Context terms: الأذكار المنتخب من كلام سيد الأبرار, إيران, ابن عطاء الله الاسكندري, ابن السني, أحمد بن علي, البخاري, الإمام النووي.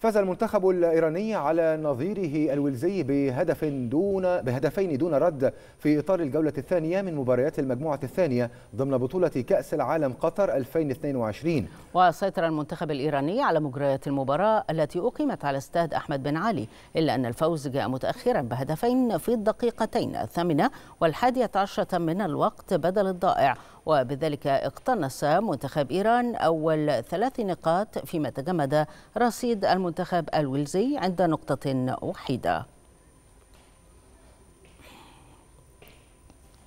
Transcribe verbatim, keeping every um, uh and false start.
فاز المنتخب الإيراني على نظيره الويلزي بهدف دون بهدفين دون رد في إطار الجولة الثانية من مباريات المجموعة الثانية ضمن بطولة كأس العالم قطر ألفين واثنين وعشرين. وسيطر المنتخب الإيراني على مجريات المباراة التي أقيمت على استاد أحمد بن علي، إلا أن الفوز جاء متأخرا بهدفين في الدقيقتين الثامنة والحادية عشرة من الوقت بدل الضائع، وبذلك اقتنص منتخب إيران أول ثلاث نقاط فيما تجمد رصيد المنتخب الويلزي عند نقطة وحيدة.